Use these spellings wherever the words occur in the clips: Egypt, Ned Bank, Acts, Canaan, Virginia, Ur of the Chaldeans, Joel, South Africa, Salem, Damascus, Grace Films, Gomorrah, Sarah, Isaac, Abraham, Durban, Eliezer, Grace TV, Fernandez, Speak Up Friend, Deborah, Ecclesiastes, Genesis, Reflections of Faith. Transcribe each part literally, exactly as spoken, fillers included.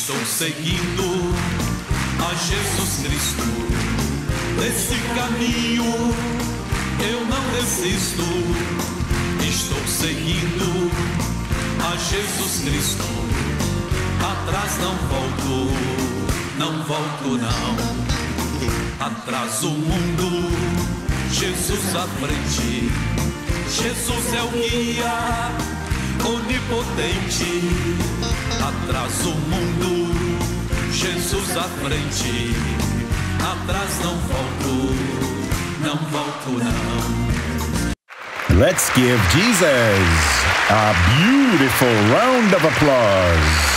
estão seguindo a Jesus Cristo. Nesse caminho eu não desisto. Estou seguindo a Jesus Cristo. Atrás não volto, não volto não. Atrás o mundo, Jesus à frente. Jesus é o guia onipotente, atrás o mundo, Jesus à frente, atrás não volto, não volto não. Let's give Jesus a beautiful round of applause.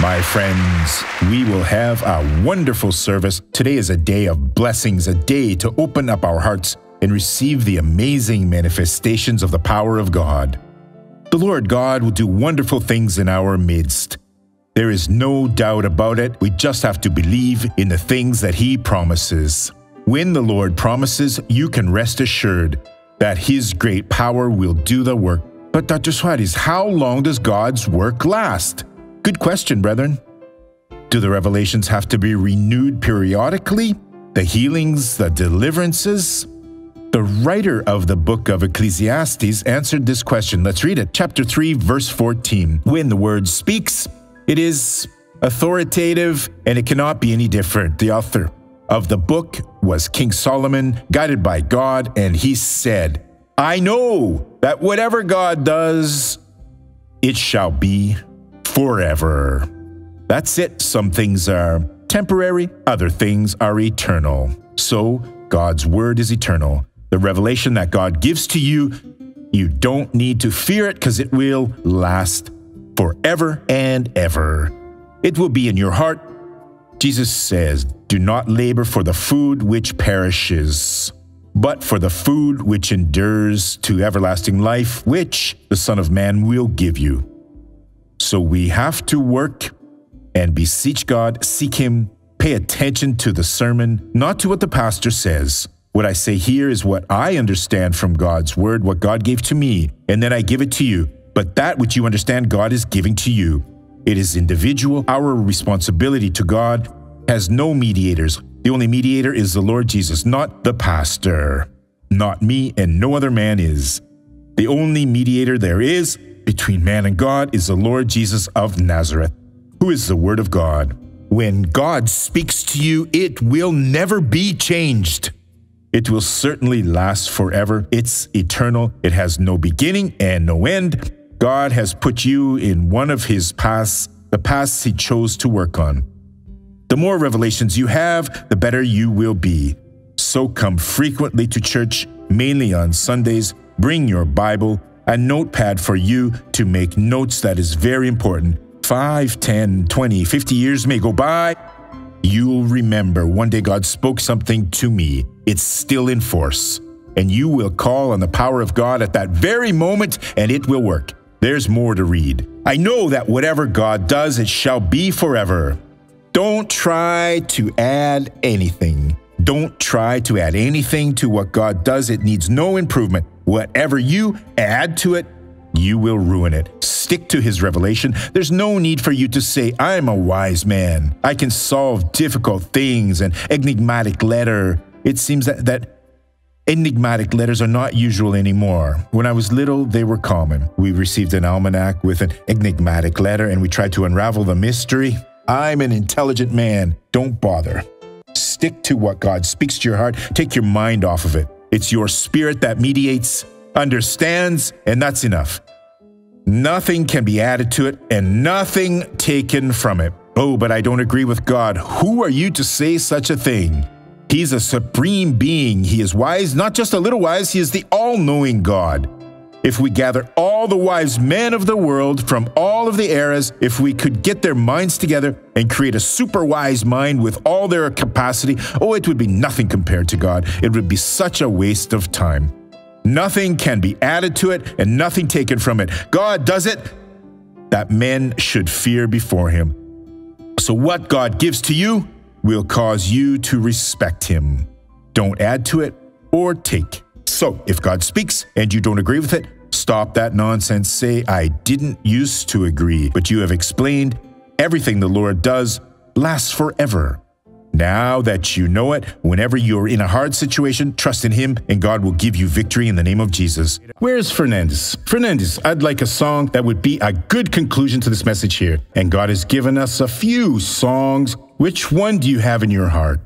My friends, we will have a wonderful service. Today is a day of blessings, a day to open up our hearts and receive the amazing manifestations of the power of God. The Lord God will do wonderful things in our midst. There is no doubt about it. We just have to believe in the things that He promises. When the Lord promises, you can rest assured that His great power will do the work. But Doctor Soares, how long does God's work last? Good question, brethren. Do the revelations have to be renewed periodically? The healings, the deliverances? The writer of the book of Ecclesiastes answered this question. Let's read it. Chapter three, verse fourteen. When the word speaks, it is authoritative and it cannot be any different. The author of the book was King Solomon, guided by God, and he said, I know that whatever God does, it shall be forever. That's it. Some things are temporary, other things are eternal. So God's word is eternal. The revelation that God gives to you, you don't need to fear it because it will last forever and ever. It will be in your heart. Jesus says, do not labor for the food which perishes, but for the food which endures to everlasting life, which the Son of Man will give you. So we have to work and beseech God, seek Him, pay attention to the sermon, not to what the pastor says. What I say here is what I understand from God's word, what God gave to me, and then I give it to you. But that which you understand God is giving to you. It is individual. Our responsibility to God has no mediators. The only mediator is the Lord Jesus, not the pastor, not me, and no other man is. The only mediator there is between man and God is the Lord Jesus of Nazareth, who is the word of God. When God speaks to you, it will never be changed. It will certainly last forever. It's eternal. It has no beginning and no end. God has put you in one of His paths, the paths He chose to work on. The more revelations you have, the better you will be. So come frequently to church, mainly on Sundays. Bring your Bible, a notepad for you to make notes. That is very important. five, ten, twenty, fifty years may go by. You'll remember, one day God spoke something to me. It's still in force. And you will call on the power of God at that very moment, and it will work. There's more to read. I know that whatever God does, it shall be forever. Don't try to add anything. Don't try to add anything to what God does. It needs no improvement. Whatever you add to it, you will ruin it. Stick to His revelation. There's no need for you to say, I'm a wise man. I can solve difficult things. An enigmatic letter. It seems that, that enigmatic letters are not usual anymore. When I was little, they were common. We received an almanac with an enigmatic letter and we tried to unravel the mystery. I'm an intelligent man. Don't bother. Stick to what God speaks to your heart. Take your mind off of it. It's your spirit that mediates, understands, and that's enough. Nothing can be added to it and nothing taken from it. Oh, but I don't agree with God. Who are you to say such a thing? He's a supreme being. He is wise, not just a little wise. He is the all-knowing God. If we gather all the wise men of the world from all of the eras, if we could get their minds together and create a super wise mind with all their capacity, oh, it would be nothing compared to God. It would be such a waste of time. Nothing can be added to it and nothing taken from it. God does it that men should fear before Him. So what God gives to you will cause you to respect Him. Don't add to it or take. So if God speaks and you don't agree with it, stop that nonsense. Say, I didn't used to agree, but you have explained Everything the Lord does lasts forever. Now that you know it, whenever you're in a hard situation, trust in Him and God will give you victory in the name of Jesus. Where's Fernandez? Fernandez, I'd like a song that would be a good conclusion to this message here. And God has given us a few songs. Which one do you have in your heart?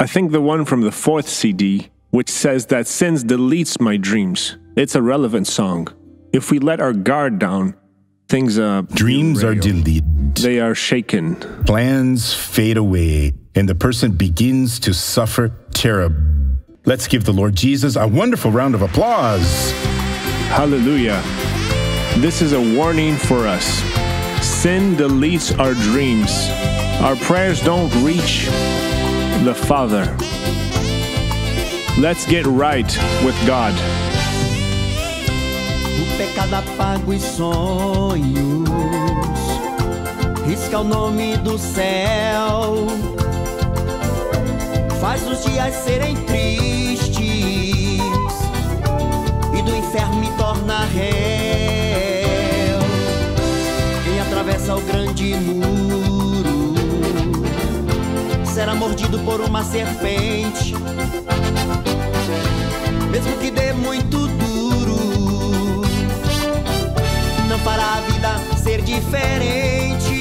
I think the one from the fourth C D, which says that sins deletes my dreams. It's a relevant song. If we let our guard down, things are... Dreams are deleted. They are shaken. Plans fade away, and the person begins to suffer terror. Let's give the Lord Jesus a wonderful round of applause. Hallelujah. This is a warning for us. Sin deletes our dreams. Our prayers don't reach the Father. Let's get right with God. O pecado apaga os sonhos, risca o nome do céu, faz os dias serem tristes e do inferno me torna réu. Quem atravessa o grande muro será mordido por uma serpente, mesmo que dê muito duro, não fará a vida ser diferente.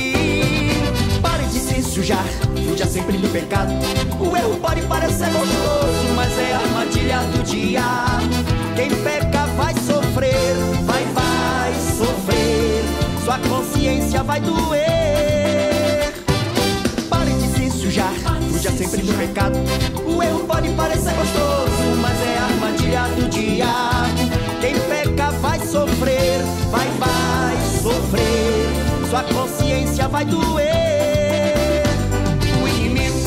Pare de se sujar, fuja sempre do pecado. O erro pode parecer gostoso, mas é a armadilha do diabo. Quem peca vai sofrer, vai, vai sofrer. Sua consciência vai doer. Fuja sempre do pecado. O erro pode parecer gostoso, mas é a armadilha do diabo. Quem peca vai sofrer, vai, vai sofrer. Sua consciência vai doer. O inimigo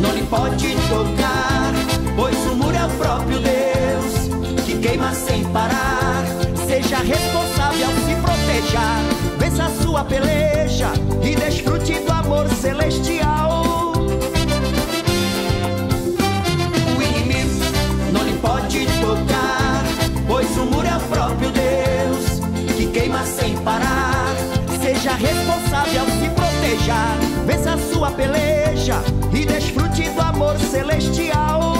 não lhe pode tocar, pois o muro é o próprio Deus que queima sem parar. Seja responsável, se proteja, vença a sua peleja e desfrute do amor celestial. Pode tocar, pois o muro é o próprio Deus que queima sem parar. Seja responsável, se proteja, vença a sua peleja e desfrute do amor celestial.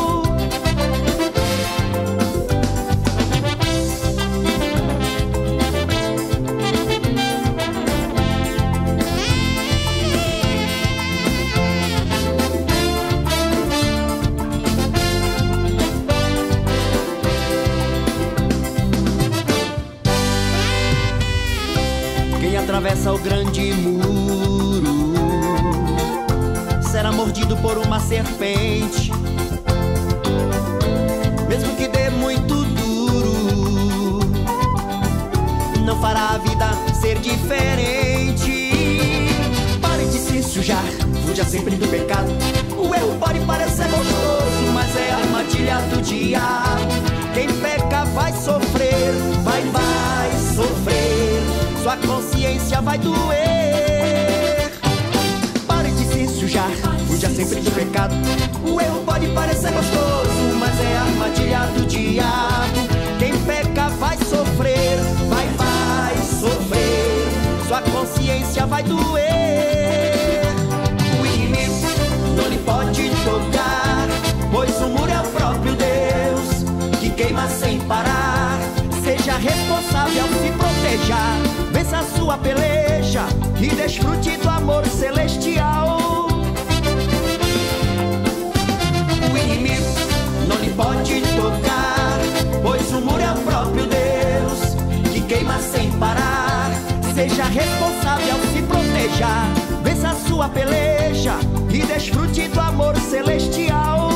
Atravessa o grande muro, será mordido por uma serpente, mesmo que dê muito duro, não fará a vida ser diferente. Pare de se sujar, fuja sempre do pecado. O erro pode parecer gostoso, mas é a armadilha do diabo. Quem peca vai sofrer, vai, vai sofrer. Sua consciência vai doer. Pare de se sujar, fuja sempre do pecado. O erro pode parecer gostoso, mas é a armadilha do diabo. Quem peca vai sofrer, vai, vai sofrer. Sua consciência vai doer. O inimigo não lhe pode tocar, pois o muro é o próprio Deus que queima sem parar. Seja responsável, se proteja, vença a sua peleja e desfrute do amor celestial. O inimigo não lhe pode tocar, pois o muro é o próprio Deus que queima sem parar. Seja responsável, se proteja, vença a sua peleja e desfrute do amor celestial.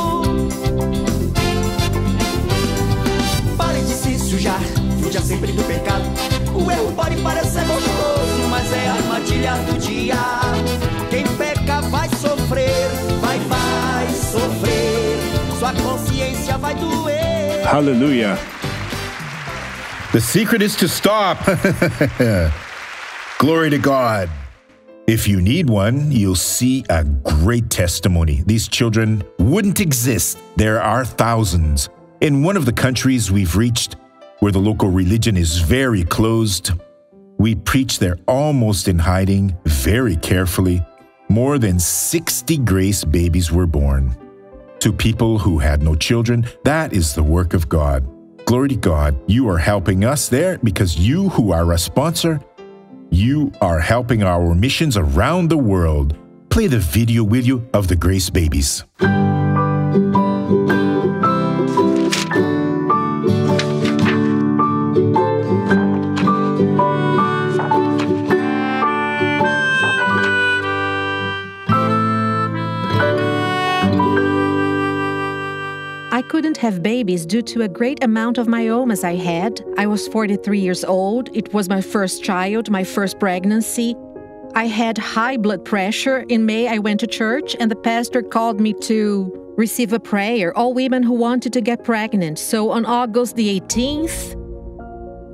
Pare de se sujar, fuja sempre do pecado. O erro pode parecer gostoso, mas é a armadilha do diabo. Quem peca vai sofrer, vai, vai sofrer. Sua consciência vai doer. Hallelujah. The secret is to stop. Glory to God. If you need one, you'll see a great testimony. These children wouldn't exist. There are thousands. In one of the countries we've reached, where the local religion is very closed, We preach there almost in hiding, very carefully. More than sixty Grace babies were born. To people who had no children, that is the work of God. Glory to God, you are helping us there because you who are a sponsor, you are helping our missions around the world. Play the video with you of the Grace babies. I couldn't have babies due to a great amount of myomas I had. I was forty-three years old. It was my first child, my first pregnancy. I had high blood pressure. In May, I went to church and the pastor called me to receive a prayer, all women who wanted to get pregnant. So on August the eighteenth,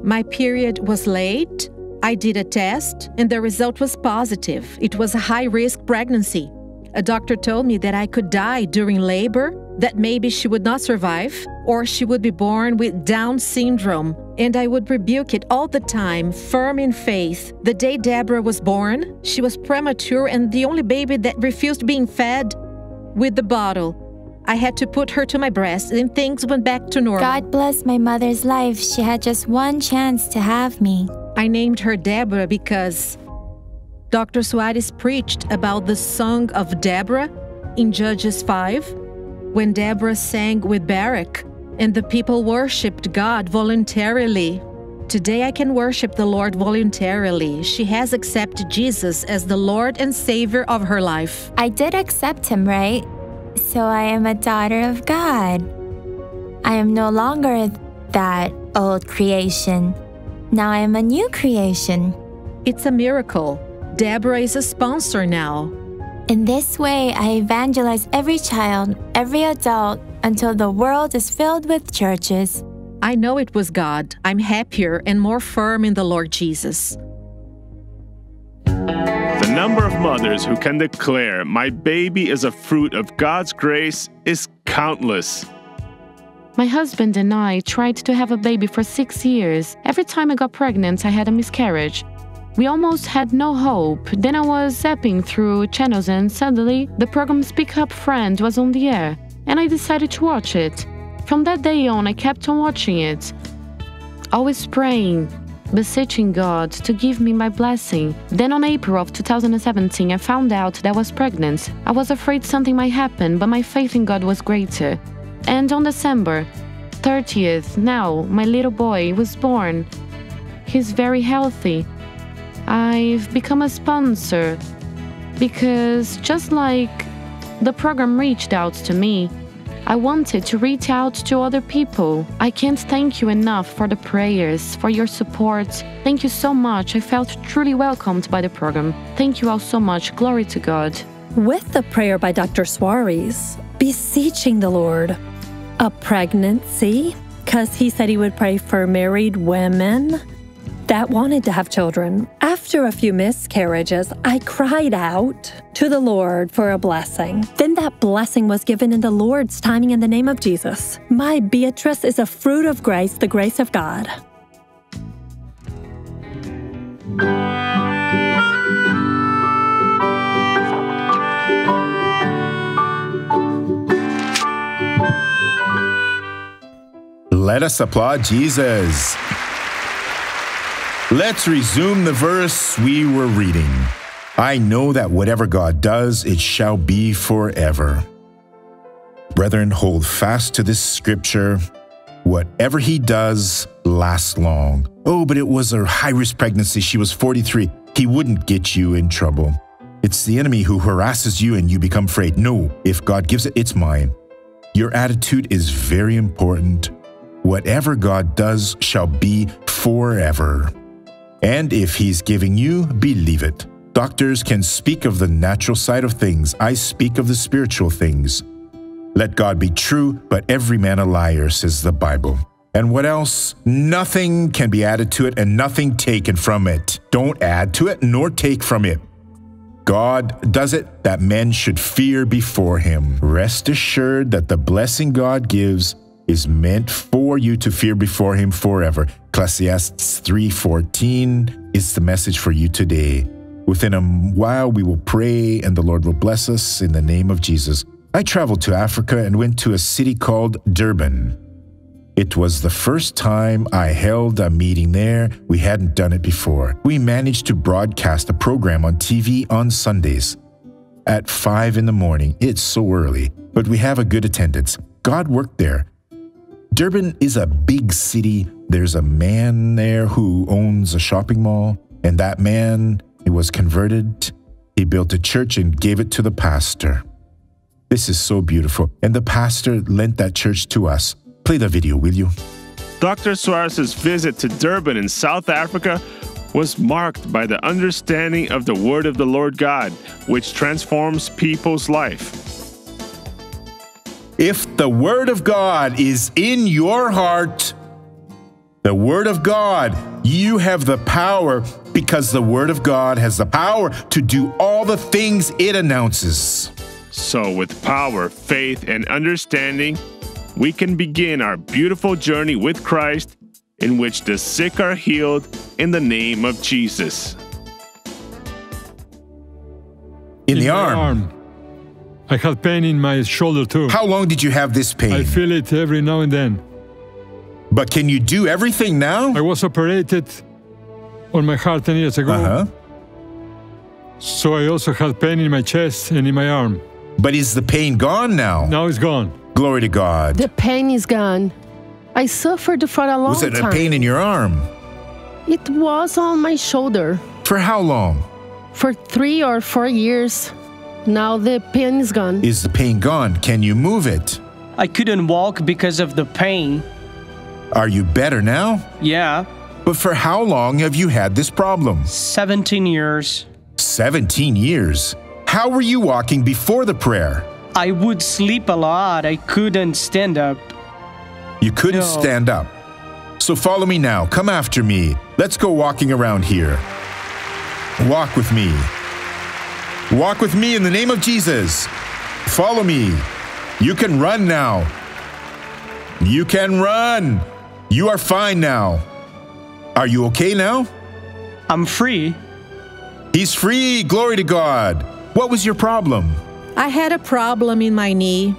my period was late. I did a test and the result was positive. It was a high-risk pregnancy. A doctor told me that I could die during labor, that maybe she would not survive, or she would be born with Down syndrome. And I would rebuke it all the time, firm in faith. The day Deborah was born, she was premature and the only baby that refused being fed with the bottle. I had to put her to my breast and things went back to normal. God bless my mother's life. She had just one chance to have me. I named her Deborah because Doctor Soares preached about the song of Deborah in Judges five. When Deborah sang with Barak, and the people worshipped God voluntarily. Today I can worship the Lord voluntarily. She has accepted Jesus as the Lord and Savior of her life. I did accept him, right? So I am a daughter of God. I am no longer that old creation. Now I am a new creation. It's a miracle. Deborah is a sponsor now. In this way, I evangelize every child, every adult, until the world is filled with churches. I know it was God. I'm happier and more firm in the Lord Jesus. The number of mothers who can declare, "My baby is a fruit of God's grace," is countless. My husband and I tried to have a baby for six years. Every time I got pregnant, I had a miscarriage. We almost had no hope. Then I was zapping through channels and suddenly the program Speak Up Friend was on the air and I decided to watch it. From that day on, I kept on watching it, always praying, beseeching God to give me my blessing. Then on April of two thousand seventeen, I found out that I was pregnant. I was afraid something might happen, but my faith in God was greater. And on December thirtieth, now my little boy was born. He's very healthy. I've become a sponsor because just like the program reached out to me, I wanted to reach out to other people. I can't thank you enough for the prayers, for your support. Thank you so much. I felt truly welcomed by the program. Thank you all so much. Glory to God. With the prayer by Doctor Soares, beseeching the Lord, a pregnancy, because he said he would pray for married women that wanted to have children. After a few miscarriages, I cried out to the Lord for a blessing. Then that blessing was given in the Lord's timing in the name of Jesus. My Beatrice is a fruit of grace, the grace of God. Let us applaud Jesus. Let's resume the verse we were reading. I know that whatever God does, it shall be forever. Brethren, hold fast to this scripture. Whatever he does lasts long. Oh, but it was a high-risk pregnancy. She was forty-three. He wouldn't get you in trouble. It's the enemy who harasses you and you become afraid. No, if God gives it, it's mine. Your attitude is very important. Whatever God does shall be forever. And if he's giving you, believe it. Doctors can speak of the natural side of things. I speak of the spiritual things. Let God be true, but every man a liar, says the Bible. And what else? Nothing can be added to it and nothing taken from it. Don't add to it nor take from it. God does it that men should fear before him. Rest assured that the blessing God gives is meant for you to fear before him forever. Ecclesiastes three fourteen is the message for you today. Within a while, we will pray and the Lord will bless us in the name of Jesus. I traveled to Africa and went to a city called Durban. It was the first time I held a meeting there. We hadn't done it before. We managed to broadcast a program on T V on Sundays at five in the morning. It's so early, but we have a good attendance. God worked there. Durban is a big city. There's a man there who owns a shopping mall, and that man, he was converted. He built a church and gave it to the pastor. This is so beautiful, and the pastor lent that church to us. Play the video, will you? Doctor Soares' visit to Durban in South Africa was marked by the understanding of the Word of the Lord God, which transforms people's life. If the Word of God is in your heart, the Word of God, you have the power, because the Word of God has the power to do all the things it announces. So with power, faith, and understanding, we can begin our beautiful journey with Christ, in which the sick are healed in the name of Jesus. In, in the arm. arm. I had pain in my shoulder too. How long did you have this pain? I feel it every now and then. But can you do everything now? I was operated on my heart ten years ago. Uh-huh. So I also had pain in my chest and in my arm. But is the pain gone now? Now it's gone. Glory to God. The pain is gone. I suffered for a long time. Was it a pain in your arm? It was on my shoulder. For how long? For three or four years. Now the pain is gone. Is the pain gone? Can you move it? I couldn't walk because of the pain. Are you better now? Yeah. But for how long have you had this problem? seventeen years. seventeen years? How were you walking before the prayer? I would sleep a lot. I couldn't stand up. You couldn't no. stand up. So follow me now. Come after me. Let's go walking around here. Walk with me. Walk with me in the name of Jesus. Follow me. You can run now. You can run. You are fine now. Are you okay now? I'm free. He's free. Glory to God. What was your problem? I had a problem in my knee,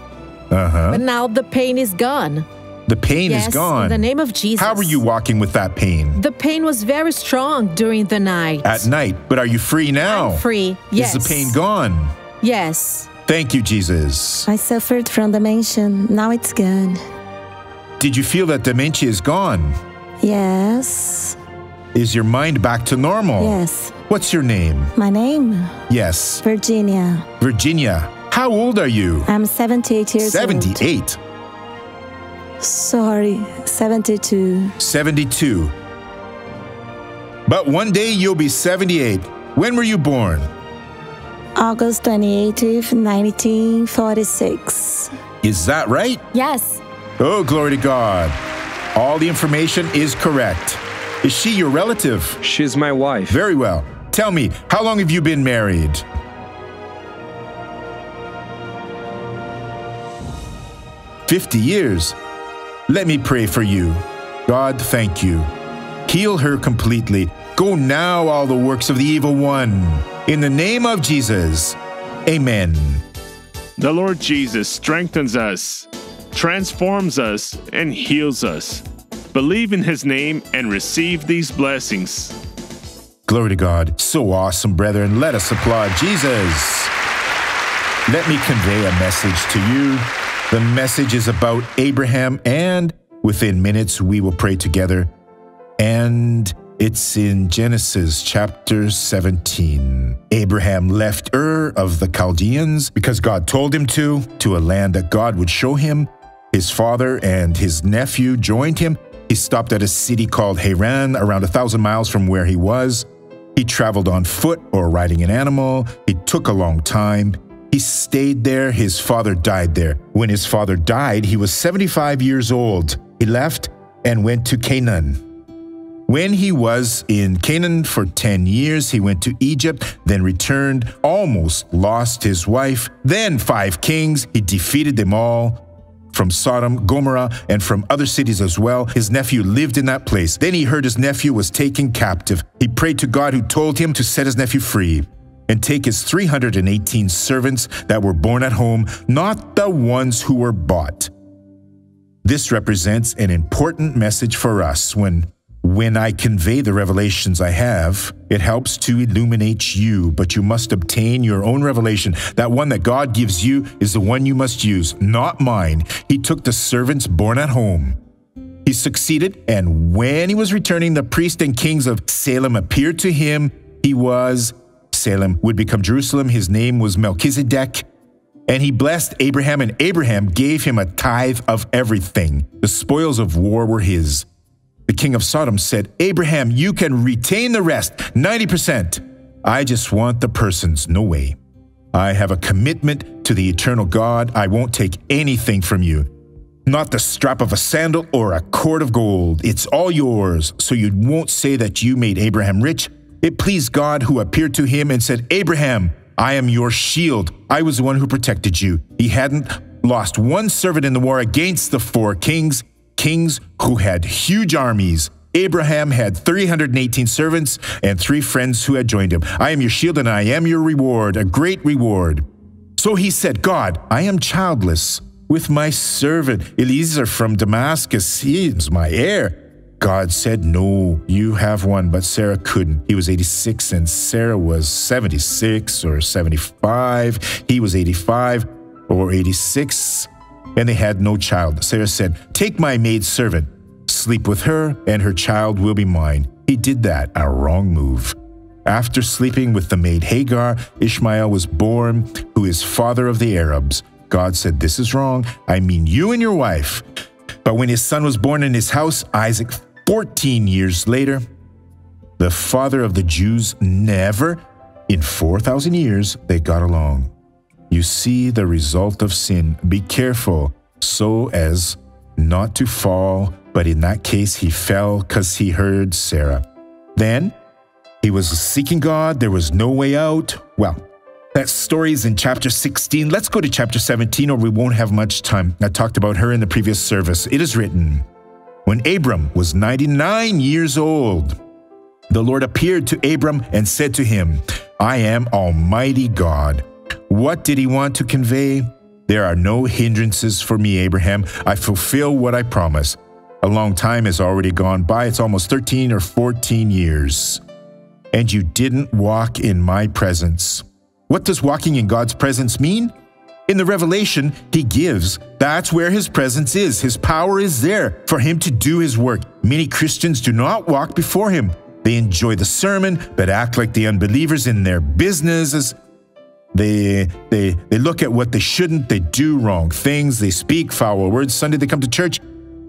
uh-huh. but now the pain is gone. The pain yes, is gone? In the name of Jesus. How were you walking with that pain? The pain was very strong during the night. At night, but are you free now? I'm free, yes. Is the pain gone? Yes. Thank you, Jesus. I suffered from dementia, now it's gone. Did you feel that dementia is gone? Yes. Is your mind back to normal? Yes. What's your name? My name? Yes. Virginia. Virginia. How old are you? I'm seventy-eight years seventy-eight. old. seventy-eight. Sorry, seventy-two. seventy-two. But one day you'll be seventy-eight. When were you born? August twenty-eighth, nineteen forty-six. Is that right? Yes. Oh, glory to God. All the information is correct. Is she your relative? She's my wife. Very well. Tell me, how long have you been married? fifty years. Let me pray for you. God, thank you. Heal her completely. Go now, all the works of the evil one. In the name of Jesus, amen. The Lord Jesus strengthens us, transforms us, and heals us. Believe in his name and receive these blessings. Glory to God. So awesome, brethren. Let us applaud Jesus. Let me convey a message to you. The message is about Abraham, and within minutes we will pray together. And it's in Genesis chapter seventeen. Abraham left Ur of the Chaldeans because God told him to, to a land that God would show him. His father and his nephew joined him. He stopped at a city called Haran, around a thousand miles from where he was. He traveled on foot or riding an animal. It took a long time. He stayed there. His father died there. When his father died, he was seventy-five years old. He left and went to Canaan. When he was in Canaan for ten years, he went to Egypt, then returned, almost lost his wife. Then five kings, he defeated them all. from Sodom, Gomorrah, and from other cities as well. His nephew lived in that place. Then he heard his nephew was taken captive. He prayed to God, who told him to set his nephew free and take his three hundred eighteen servants that were born at home, not the ones who were bought. This represents an important message for us. When When I convey the revelations I have, it helps to illuminate you, but you must obtain your own revelation. That one that God gives you is the one you must use, not mine. He took the servants born at home. He succeeded, and when he was returning, the priests and kings of Salem appeared to him. He was, Salem would become Jerusalem. His name was Melchizedek. And he blessed Abraham, and Abraham gave him a tithe of everything. The spoils of war were his. The king of Sodom said, Abraham, you can retain the rest, ninety percent. I just want the persons, no way. I have a commitment to the eternal God. I won't take anything from you. Not the strap of a sandal or a cord of gold. It's all yours. So you won't say that you made Abraham rich. It pleased God, who appeared to him and said, Abraham, I am your shield. I was the one who protected you. He hadn't lost one servant in the war against the four kings. Kings who had huge armies. Abraham had three hundred eighteen servants and three friends who had joined him. I am your shield and I am your reward, a great reward. So he said, God, I am childless with my servant Eliezer from Damascus. He is my heir. God said, no, you have one, but Sarah couldn't. He was eighty-six and Sarah was seventy-six or seventy-five. He was eighty-five or eighty-six. And they had no child. Sarah said, take my maidservant, sleep with her, and her child will be mine. He did that, a wrong move. After sleeping with the maid Hagar, Ishmael was born, who is father of the Arabs. God said, this is wrong. I mean you and your wife. But when his son was born in his house, Isaac, fourteen years later, the father of the Jews, never in four thousand years they got along. You see the result of sin. Be careful so as not to fall. But in that case, he fell because he heard Sarah. Then he was seeking God. There was no way out. Well, that story is in chapter sixteen. Let's go to chapter seventeen, or we won't have much time. I talked about her in the previous service. It is written, when Abram was ninety-nine years old, the Lord appeared to Abram and said to him, I am Almighty God. What did he want to convey? There are no hindrances for me, Abraham. I fulfill what I promise. A long time has already gone by. It's almost thirteen or fourteen years. And you didn't walk in my presence. What does walking in God's presence mean? In the revelation he gives, that's where his presence is. His power is there for him to do his work. Many Christians do not walk before him. They enjoy the sermon, but act like the unbelievers in their businesses. They, they, they look at what they shouldn't, they do wrong things, they speak foul words. Sunday they come to church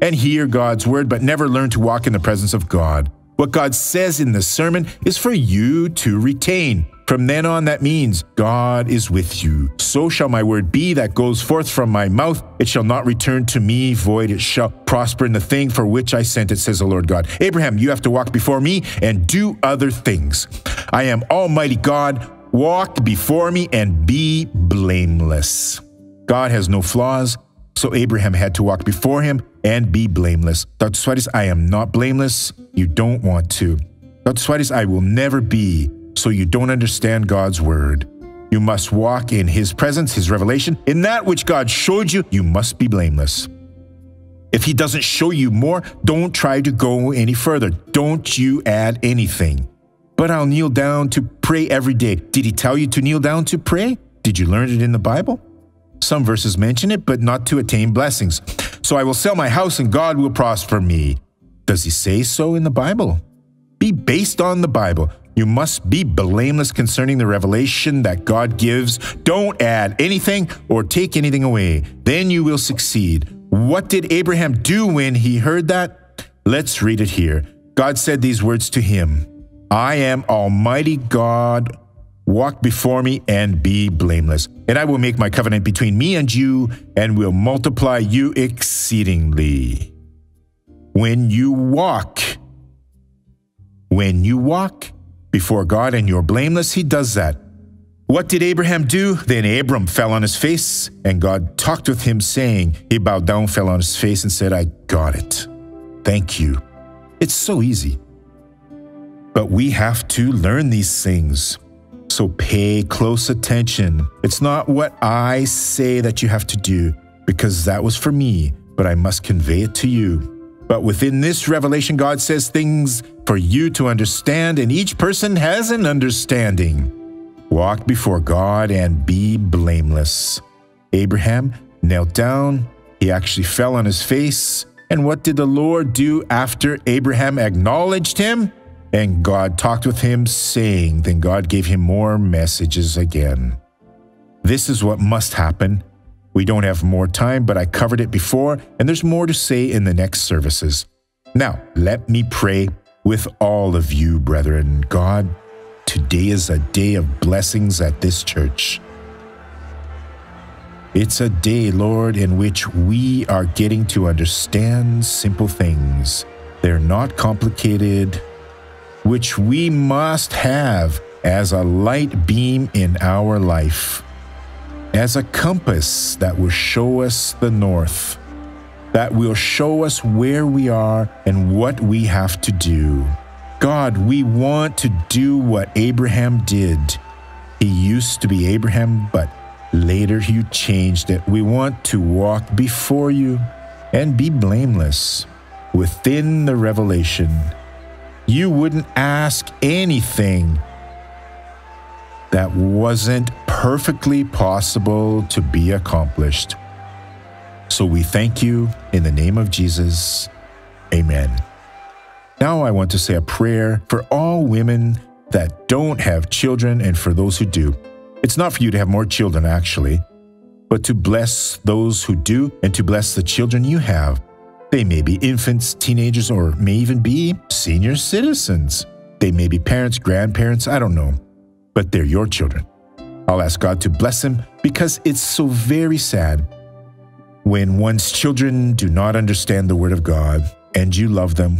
and hear God's word, but never learn to walk in the presence of God. What God says in the sermon is for you to retain. From then on, that means God is with you. So shall my word be that goes forth from my mouth. It shall not return to me void. It shall prosper in the thing for which I sent it, says the Lord God. Abraham, you have to walk before me and do other things. I am Almighty God. Walk before me and be blameless. God has no flaws, so Abraham had to walk before him and be blameless. Doctor Soares, I am not blameless. You don't want to. Doctor Soares, I will never be, so you don't understand God's word. You must walk in his presence, his revelation. In that which God showed you, you must be blameless. If he doesn't show you more, don't try to go any further. Don't you add anything. But I'll kneel down to pray every day. Did he tell you to kneel down to pray? Did you learn it in the Bible? Some verses mention it, but not to attain blessings. So I will sell my house and God will prosper me. Does he say so in the Bible? Be based on the Bible. You must be blameless concerning the revelation that God gives. Don't add anything or take anything away. Then you will succeed. What did Abraham do when he heard that? Let's read it here. God said these words to him. I am Almighty God, walk before me and be blameless. And I will make my covenant between me and you and will multiply you exceedingly. When you walk, when you walk before God and you're blameless, he does that. What did Abraham do? Then Abram fell on his face, and God talked with him, saying, he bowed down, fell on his face, and said, I got it. Thank you. It's so easy. But we have to learn these things. So pay close attention. It's not what I say that you have to do, because that was for me, but I must convey it to you. But within this revelation, God says things for you to understand, and each person has an understanding. Walk before God and be blameless. Abraham knelt down. He actually fell on his face. And what did the Lord do after Abraham acknowledged him? And God talked with him, saying, then God gave him more messages again. This is what must happen. We don't have more time, but I covered it before, and there's more to say in the next services. Now, let me pray with all of you, brethren. God, today is a day of blessings at this church. It's a day, Lord, in which we are getting to understand simple things. They're not complicated, which we must have as a light beam in our life, as a compass that will show us the north, that will show us where we are and what we have to do. God, we want to do what Abraham did. He used to be Abraham, but later you changed it. We want to walk before you and be blameless within the revelation. You wouldn't ask anything that wasn't perfectly possible to be accomplished. So we thank you in the name of Jesus. Amen. Now I want to say a prayer for all women that don't have children and for those who do. It's not for you to have more children, actually, but to bless those who do and to bless the children you have. They may be infants, teenagers, or may even be senior citizens. They may be parents, grandparents, I don't know, but they're your children. I'll ask God to bless them because it's so very sad when one's children do not understand the Word of God and you love them.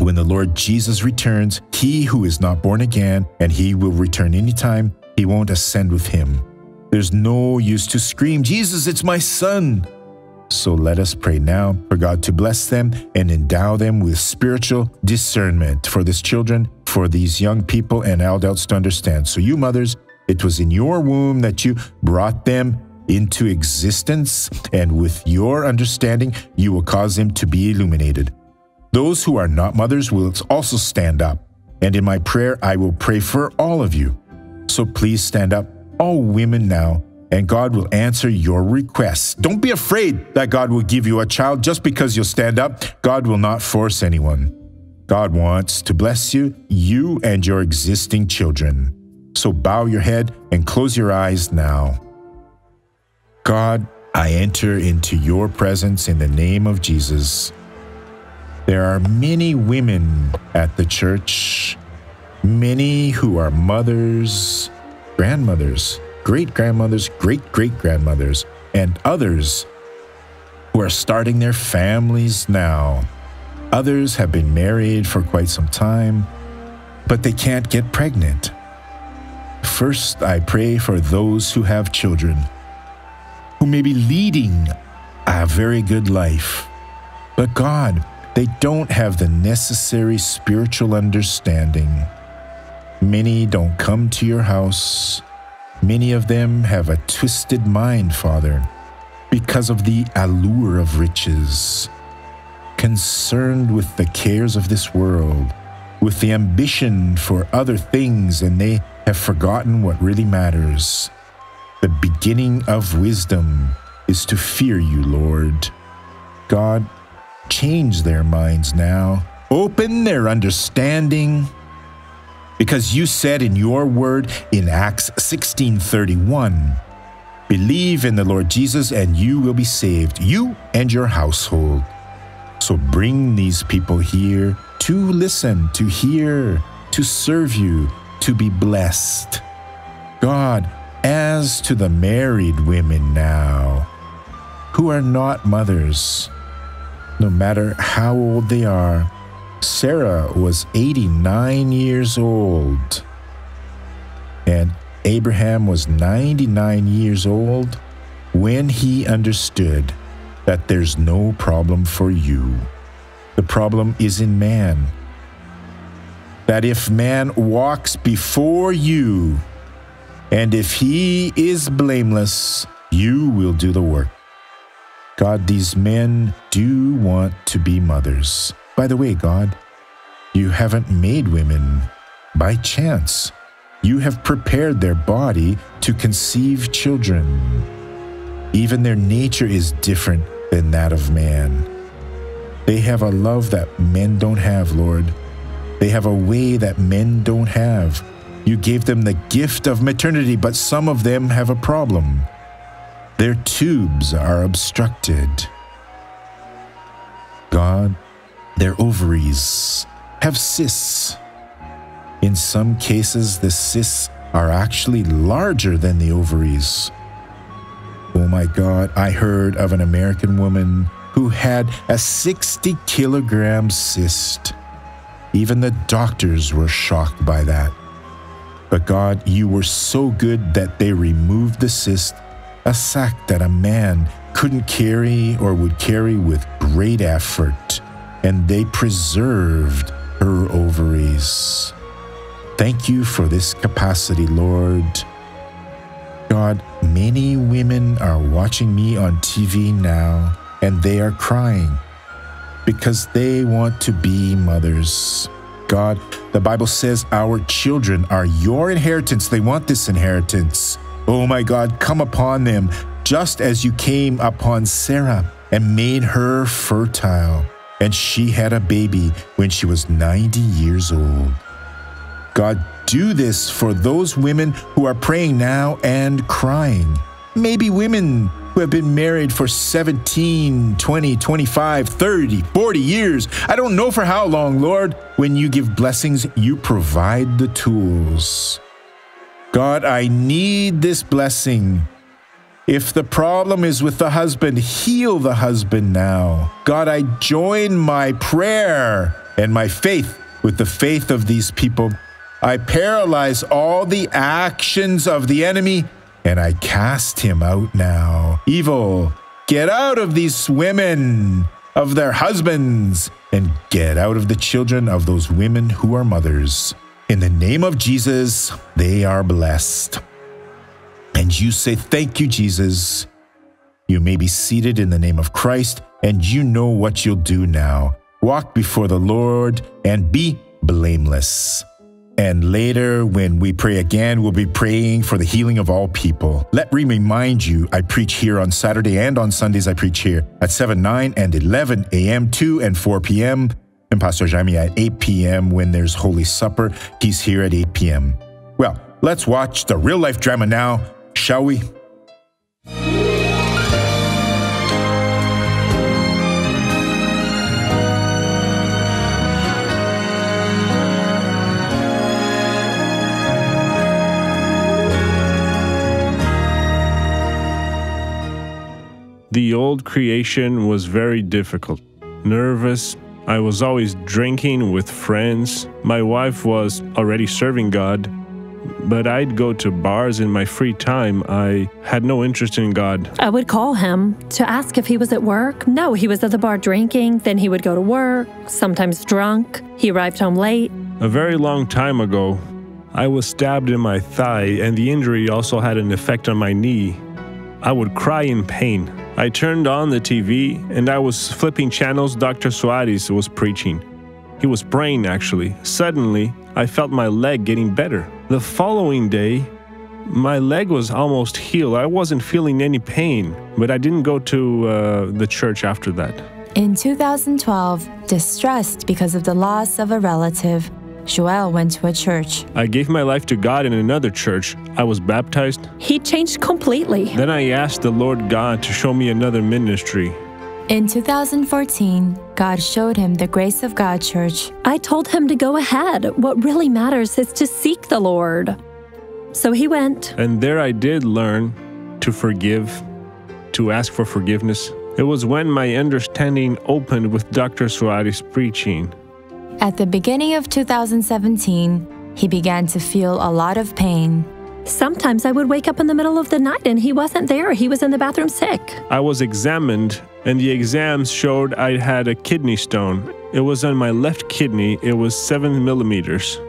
When the Lord Jesus returns, he who is not born again, and he will return anytime, he won't ascend with him. There's no use to scream, Jesus, it's my son. So let us pray now for God to bless them and endow them with spiritual discernment for these children, for these young people and adults to understand. So you mothers, it was in your womb that you brought them into existence, and with your understanding, you will cause them to be illuminated. Those who are not mothers will also stand up. And in my prayer, I will pray for all of you. So please stand up, all women now, and God will answer your requests. Don't be afraid that God will give you a child just because you'll stand up. God will not force anyone. God wants to bless you, you and your existing children. So bow your head and close your eyes now. God, I enter into your presence in the name of Jesus. There are many women at the church, many who are mothers, grandmothers, great-grandmothers, great-great-grandmothers, and others who are starting their families now. Others have been married for quite some time, but they can't get pregnant. First, I pray for those who have children, who may be leading a very good life, but God, they don't have the necessary spiritual understanding. Many don't come to your house. Many of them have a twisted mind, Father, because of the allure of riches, concerned with the cares of this world, with the ambition for other things, and they have forgotten what really matters. The beginning of wisdom is to fear you, Lord. God, change their minds now. Open their understanding. Because you said in your word in Acts sixteen thirty-one, believe in the Lord Jesus and you will be saved, you and your household. So bring these people here to listen, to hear, to serve you, to be blessed. God, as to the married women now, who are not mothers, no matter how old they are. Sarah was eighty-nine years old, and Abraham was ninety-nine years old when he understood that there's no problem for you. The problem is in man. That if man walks before you, and if he is blameless, you will do the work. God, these men do want to be mothers. By the way, God, you haven't made women by chance. You have prepared their body to conceive children. Even their nature is different than that of man. They have a love that men don't have, Lord. They have a way that men don't have. You gave them the gift of maternity, but some of them have a problem. Their tubes are obstructed. God, their ovaries have cysts. In some cases, the cysts are actually larger than the ovaries. Oh my God, I heard of an American woman who had a sixty kilogram cyst. Even the doctors were shocked by that. But God, you were so good that they removed the cyst, a sack that a man couldn't carry or would carry with great effort, and they preserved her ovaries. Thank you for this capacity, Lord. God, many women are watching me on T V now, and they are crying because they want to be mothers. God, the Bible says our children are your inheritance. They want this inheritance. Oh my God, come upon them, just as you came upon Sarah and made her fertile. And she had a baby when she was ninety years old. God, do this for those women who are praying now and crying. Maybe women who have been married for seventeen, twenty, twenty-five, thirty, forty years. I don't know for how long, Lord. When you give blessings, you provide the tools. God, I need this blessing. If the problem is with the husband, heal the husband now. God, I join my prayer and my faith with the faith of these people. I paralyze all the actions of the enemy, and I cast him out now. Evil, get out of these women, of their husbands, and get out of the children of those women who are mothers. In the name of Jesus, they are blessed. And you say, thank you, Jesus. You may be seated in the name of Christ, and you know what you'll do now. Walk before the Lord and be blameless. And later, when we pray again, we'll be praying for the healing of all people. Let me remind you, I preach here on Saturday and on Sundays. I preach here at seven, nine, and eleven a m, two and four p m, and Pastor Jaime at eight p m when there's Holy Supper. He's here at eight p m Well, let's watch the real-life drama now, shall we? The old creation was very difficult. Nervous, I was always drinking with friends. My wife was already serving God, but I'd go to bars in my free time. I had no interest in God. I would call him to ask if he was at work. No, he was at the bar drinking. Then he would go to work, sometimes drunk. He arrived home late. A very long time ago, I was stabbed in my thigh, and the injury also had an effect on my knee. I would cry in pain. I turned on the T V, and I was flipping channels. Doctor Soares was preaching. He was praying, actually. Suddenly, I felt my leg getting better. The following day, my leg was almost healed. I wasn't feeling any pain, but I didn't go to uh, the church after that. In two thousand twelve, distressed because of the loss of a relative, Joel went to a church. I gave my life to God in another church. I was baptized. He changed completely. Then I asked the Lord God to show me another ministry. In two thousand fourteen, God showed him the Grace of God Church. I told him to go ahead. What really matters is to seek the Lord. So he went. And there I did learn to forgive, to ask for forgiveness. It was when my understanding opened with Doctor Soares preaching. At the beginning of two thousand seventeen, he began to feel a lot of pain. Sometimes I would wake up in the middle of the night and he wasn't there. He was in the bathroom sick. I was examined, and the exams showed I had a kidney stone. It was on my left kidney. It was seven millimeters.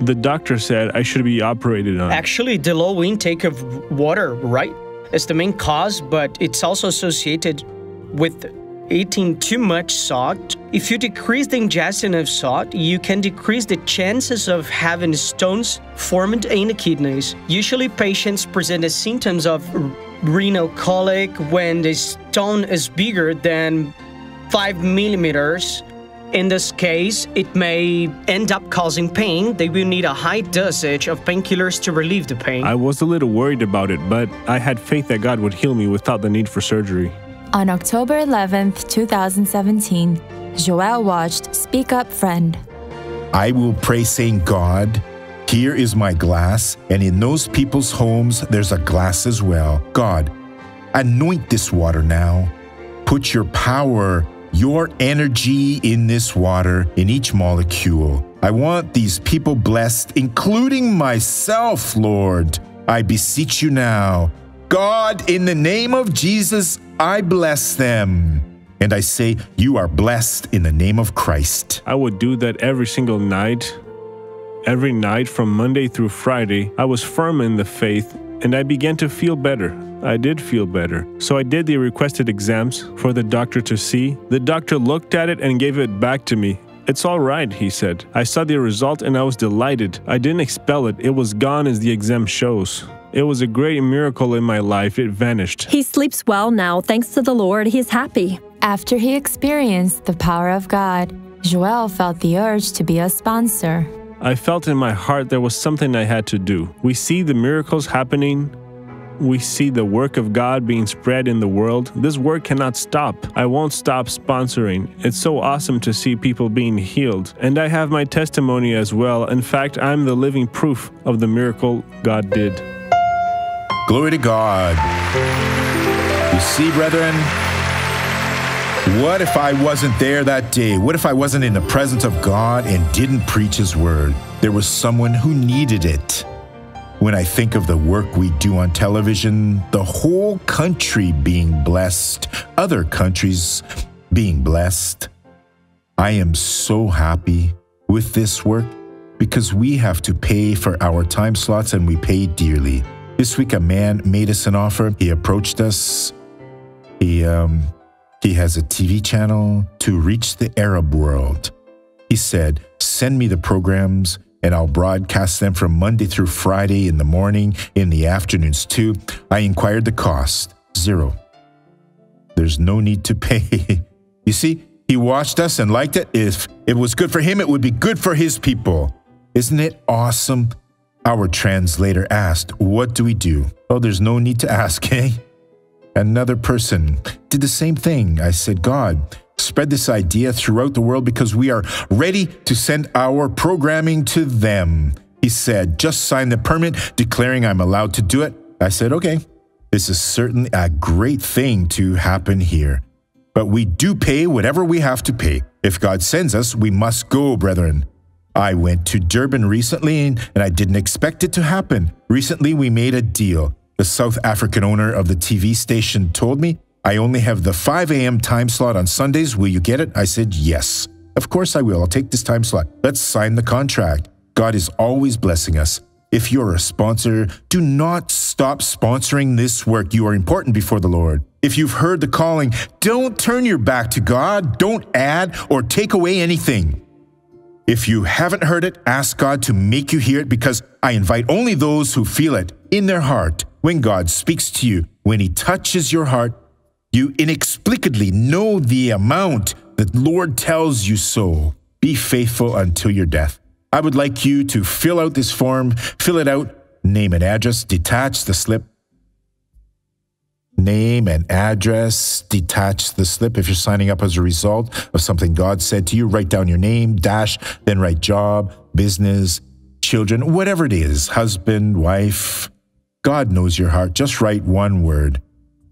The doctor said I should be operated on. Actually, the low intake of water, right, is the main cause, but it's also associated with eating too much salt. If you decrease the ingestion of salt, you can decrease the chances of having stones formed in the kidneys. Usually, patients present as symptoms of renal colic when the stone is bigger than five millimeters. In this case, it may end up causing pain. They will need a high dosage of painkillers to relieve the pain. I was a little worried about it, but I had faith that God would heal me without the need for surgery. On October eleventh, two thousand seventeen, Joel watched Speak Up Friend. I will pray saying, God, here is my glass, and in those people's homes there's a glass as well. God, anoint this water now. Put your power, your energy in this water, in each molecule. I want these people blessed, including myself, Lord. I beseech you now. God, in the name of Jesus, I bless them. And I say, you are blessed in the name of Christ. I would do that every single night. Every night from Monday through Friday, I was firm in the faith, and I began to feel better. I did feel better. So I did the requested exams for the doctor to see. The doctor looked at it and gave it back to me. It's all right, he said. I saw the result and I was delighted. I didn't expel it. It was gone as the exam shows. It was a great miracle in my life. It vanished. He sleeps well now. Thanks to the Lord, he's happy. After he experienced the power of God, Joel felt the urge to be a sponsor. I felt in my heart there was something I had to do. We see the miracles happening. We see the work of God being spread in the world. This work cannot stop. I won't stop sponsoring. It's so awesome to see people being healed. And I have my testimony as well. In fact, I'm the living proof of the miracle God did. Glory to God. You see, brethren, what if I wasn't there that day? What if I wasn't in the presence of God and didn't preach His word? There was someone who needed it. When I think of the work we do on television, the whole country being blessed, other countries being blessed, I am so happy with this work because we have to pay for our time slots and we pay dearly. This week, a man made us an offer. He approached us. He, um, he has a T V channel to reach the Arab world. He said, send me the programs and I'll broadcast them from Monday through Friday in the morning, in the afternoons too. I inquired the cost. Zero. There's no need to pay. You see, he watched us and liked it. If it was good for him, it would be good for his people. Isn't it awesome? Our translator asked, what do we do? Oh, there's no need to ask, eh? Another person did the same thing. I said, God, spread this idea throughout the world because we are ready to send our programming to them. He said, just sign the permit declaring I'm allowed to do it. I said, okay, this is certainly a great thing to happen here. But we do pay whatever we have to pay. If God sends us, we must go, brethren. I went to Durban recently, and I didn't expect it to happen. Recently, we made a deal. The South African owner of the T V station told me, I only have the five A M time slot on Sundays. Will you get it? I said, yes. Of course I will. I'll take this time slot. Let's sign the contract. God is always blessing us. If you're a sponsor, do not stop sponsoring this work. You are important before the Lord. If you've heard the calling, don't turn your back to God. Don't add or take away anything. If you haven't heard it, ask God to make you hear it because I invite only those who feel it in their heart. When God speaks to you, when He touches your heart, you inexplicably know the amount that the Lord tells you so. Be faithful until your death. I would like you to fill out this form, fill it out, name and address, detach the slip. Name and address, detach the slip. If you're signing up as a result of something God said to you, write down your name, dash, then write job, business, children, whatever it is, husband, wife. God knows your heart. Just write one word.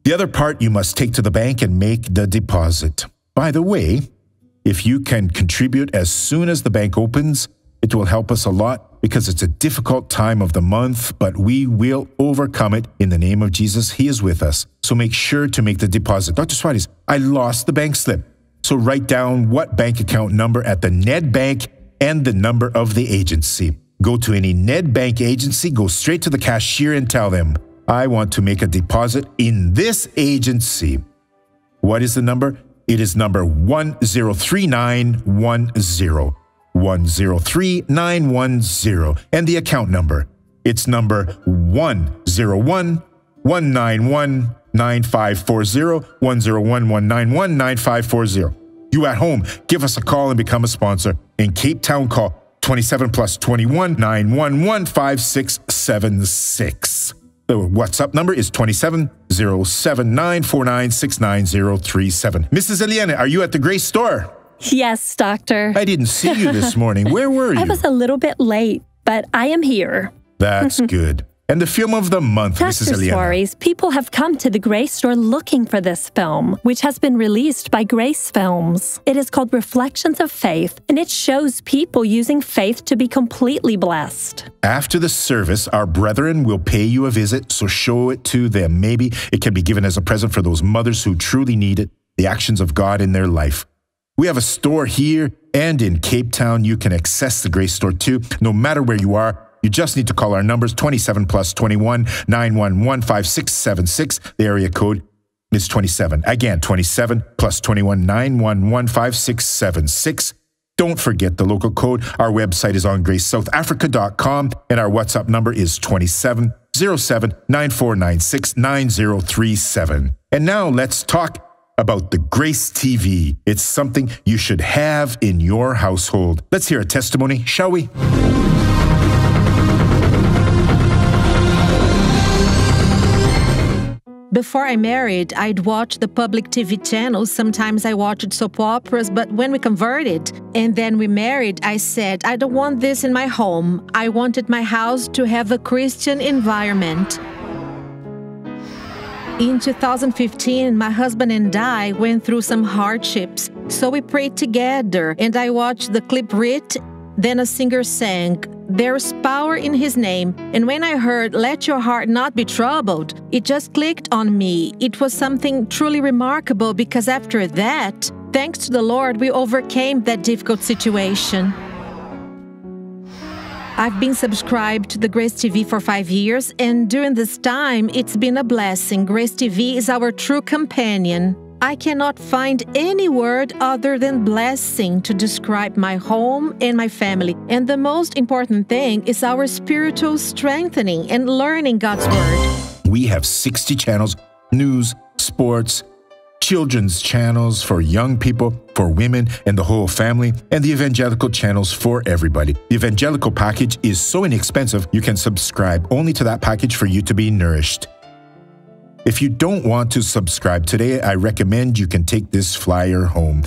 The other part you must take to the bank and make the deposit. By the way, if you can contribute as soon as the bank opens, It will help us a lot because it's a difficult time of the month, but we will overcome it in the name of Jesus. He is with us. So make sure to make the deposit. Doctor Soares, I lost the bank slip. So write down what bank account number at the Ned Bank and the number of the agency. Go to any Ned Bank agency, go straight to the cashier and tell them, I want to make a deposit in this agency. What is the number? It is number one zero three nine one zero. one zero three nine one zero, and the account number, it's number one zero one one nine one nine five four zero, one zero one one nine one nine five four zero. You at home, give us a call and become a sponsor. In Cape Town, call two seven plus two one nine one one five six seven six. The WhatsApp number is two seven zero seven nine four nine six nine zero three seven. Missus Eliana, are you at the Grace Store? Yes, doctor. I didn't see you this morning. Where were you? I was a little bit late, but I am here. That's good. And the film of the month, Missus Eliana. Doctor Soares, people have come to the Grace Store looking for this film, which has been released by Grace Films. It is called Reflections of Faith, and it shows people using faith to be completely blessed. After the service, our brethren will pay you a visit, so show it to them. Maybe it can be given as a present for those mothers who truly need it, the actions of God in their life. We have a store here and in Cape Town. You can access the Grace Store too, no matter where you are. You just need to call our numbers, two seven plus two one nine one one five six seven six. The area code is twenty-seven. Again, two seven plus two one nine one one five six seven six. Don't forget the local code. Our website is on grace south africa dot com, and our WhatsApp number is two seven zero seven nine four nine six nine zero three seven. And now let's talk about the Grace T V. It's something you should have in your household. Let's hear a testimony, shall we? Before I married, I'd watch the public T V channels. Sometimes I watched soap operas, but when we converted and then we married, I said, I don't want this in my home. I wanted my house to have a Christian environment. In two thousand fifteen, my husband and I went through some hardships, so we prayed together, and I watched the clip read. Then a singer sang, "There is power in His name," and when I heard, "Let your heart not be troubled," it just clicked on me. It was something truly remarkable, because after that, thanks to the Lord, we overcame that difficult situation. I've been subscribed to the Grace T V for five years, and during this time, it's been a blessing. Grace T V is our true companion. I cannot find any word other than blessing to describe my home and my family. And the most important thing is our spiritual strengthening and learning God's Word. We have sixty channels, news, sports, children's channels for young people, for women and the whole family, and the evangelical channels for everybody. The evangelical package is so inexpensive, you can subscribe only to that package for you to be nourished. If you don't want to subscribe today, I recommend you can take this flyer home.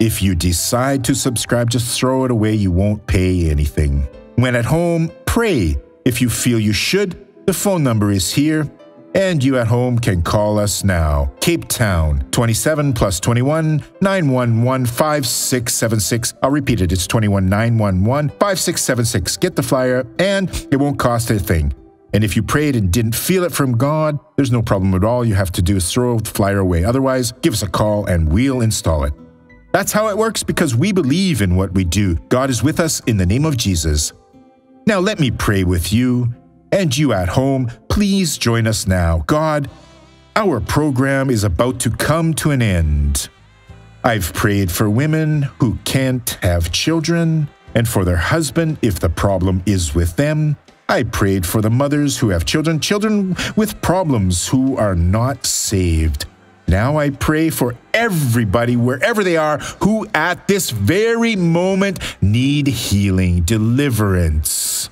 If you decide to subscribe, just throw it away. You won't pay anything. When at home, pray. If you feel you should, the phone number is here. And you at home can call us now. Cape Town, two seven plus two one nine one one five six seven six. I'll repeat it, it's two one nine one one five six seven six. Get the flyer, and it won't cost a thing. And if you prayed and didn't feel it from God, there's no problem at all. You have to do is throw the flyer away. Otherwise, give us a call and we'll install it. That's how it works, because we believe in what we do. God is with us in the name of Jesus. Now let me pray with you. And you at home, please join us now. God, our program is about to come to an end. I've prayed for women who can't have children, and for their husband if the problem is with them. I prayed for the mothers who have children, children with problems who are not saved. Now I pray for everybody, wherever they are, who at this very moment need healing, deliverance.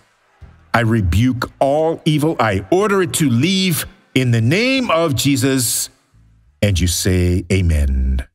I rebuke all evil. I order it to leave in the name of Jesus. And you say, Amen.